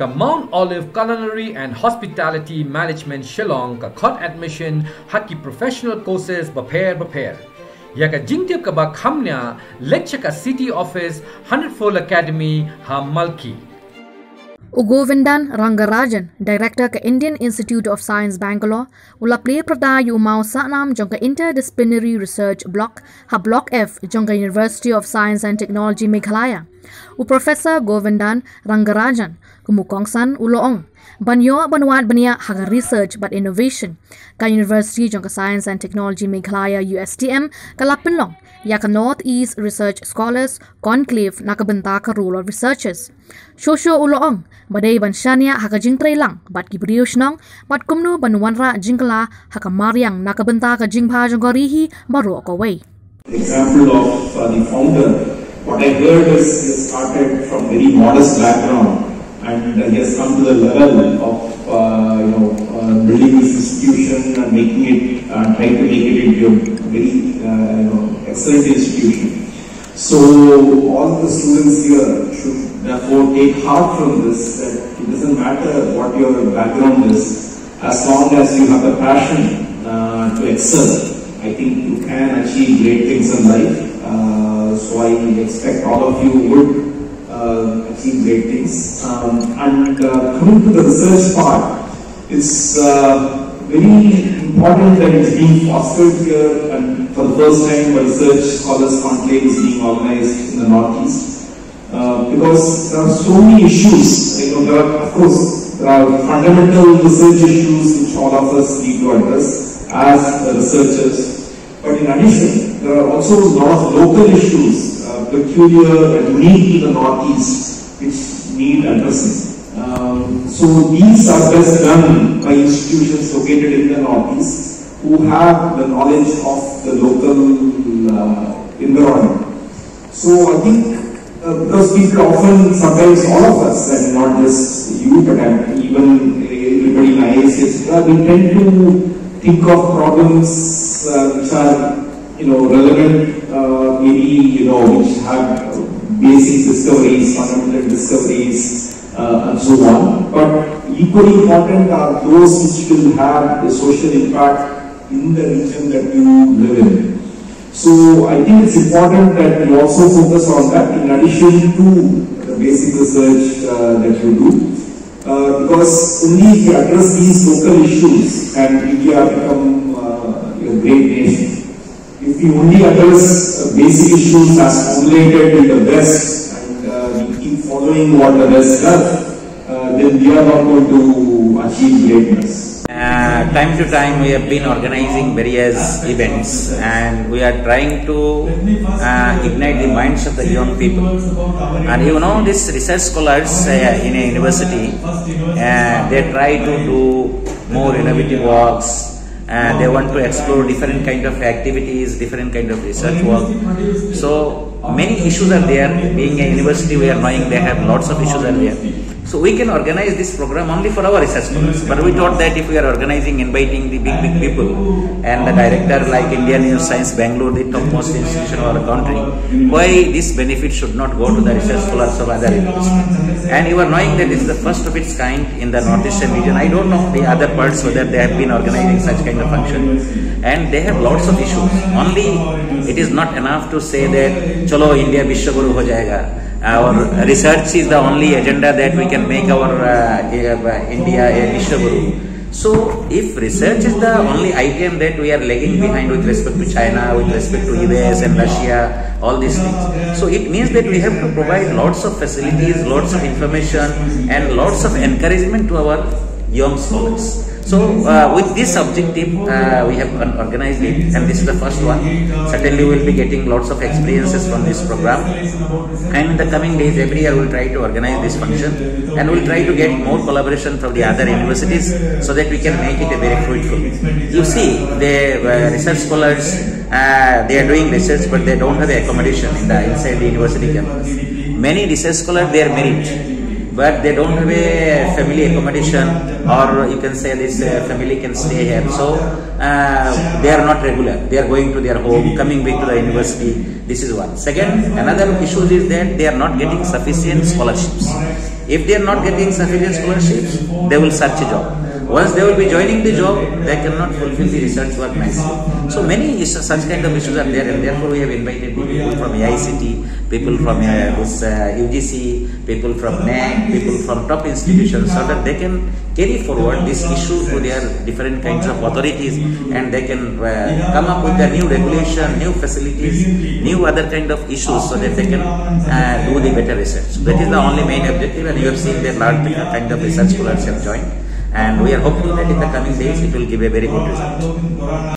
का Mount Olive culinary and hospitality management Shillong का खट एडमिशन हाकी प्रोफेशनल कोर्सेस बफेयर यका जिंगतिप का बाखमन्या लेक्चर का सिटी ऑफिस हंड्रेडफोल्ड एकेडमी हा मल्की Govindan Rangarajan, Director of Indian Institute of Science Bangalore, ula play pradayu mau sanam jongka interdisciplinary research block ha block F jongka University of Science and Technology Meghalaya. U Professor Govindan Rangarajan kumukongsan uloong banyo banwat bania haga research but innovation ka University jongka Science and Technology Meghalaya USTM kalapinlong yaka North East Research Scholars Conclave nakabenta ka role of researchers. Shosho uloong badai banshania haka jingtray lang bat kibriush nong bat kumnu banwanra jingla haka mariang nakabenta ka jingpa jonggorihi baru akaway. Example of the founder, what I heard is he started from very modest background and he has come to the level of building this institution and making it, trying to make it into a very excellent institution. So all the students here should therefore take heart from this, that it doesn't matter what your background is, as long as you have a passion to excel, I think you can achieve great things in life. So I expect all of you would achieve great things. And coming to the research part, it's very important that it's being fostered here, and for the first time a research scholars conclave is being organized in the Northeast, because there are so many issues. There are, of course, there are fundamental research issues which all of us need to address as researchers, but in addition there are also a lot of local issues peculiar and unique to the Northeast which need addressing. So these are best done by institutions located in the Northeast who have the knowledge of the local environment. So I think those people often, sometimes all of us, and not just you, but even everybody in IACS, we tend to think of problems which are relevant, which have basic discoveries, fundamental discoveries, and so on, but equally important are those which will have the social impact in the region that you live in. So I think it's important that you also focus on that in addition to the basic research that you do, because only if you address these local issues and India become a great nation. If you only address basic issues as formulated in the West, following what the rest does, then we are not going to achieve greatness. Time to time we have been organizing various events and we are trying to ignite the minds of the young people. And these research scholars in a university, they try to do more innovative works. They want to explore different kind of activities, different kind of research work. So many issues are there. Being a university, we are knowing they have lots of issues are there. So we can organize this program only for our research students. But we thought that if we are organizing, inviting the big people and the director like Indian Institute of Science Bangalore, the topmost institution of our country, why this benefit should not go to the research scholars of other universities? And you are knowing that this is the first of its kind in the Northeastern region. I don't know the other parts whether they have been organizing such kind of function. And they have lots of issues. Only it is not enough to say that chalo India Vishwaguru ho jayega. Our research is the only agenda that we can make our India a Vishwaguru. So, if research is the only item that we are lagging behind with respect to China, with respect to US and Russia, all these things. So, it means that we have to provide lots of facilities, lots of information and lots of encouragement to our young scholars. So, with this objective, we have organized it, and this is the first one. Certainly, we will be getting lots of experiences from this program. And in the coming days, every year, we will try to organize this function, and we will try to get more collaboration from the other universities so that we can make it a very fruitful. You see, the research scholars, they are doing research, but they don't have accommodation inside the university campus. Many research scholars, they are married. but they don't have a family accommodation, or you can say this family can stay here. So they are not regular. They are going to their home, coming back to the university. This is one. Second, another issue is that they are not getting sufficient scholarships. If they are not getting sufficient scholarships, they will search a job. Once they will be joining the job, they cannot fulfill the research work nicely. So many such kind of issues are there, and therefore we have invited people from AICT, people from UGC, people from NAC, people from top institutions, so that they can carry forward this issue to their different kinds of authorities, and they can come up with a new regulation, new facilities, new other kind of issues, so that they can do the better research. So that is the only main objective, and you have seen that large kind of research scholars have joined. And we are hopeful that in the coming days it will give a very good result.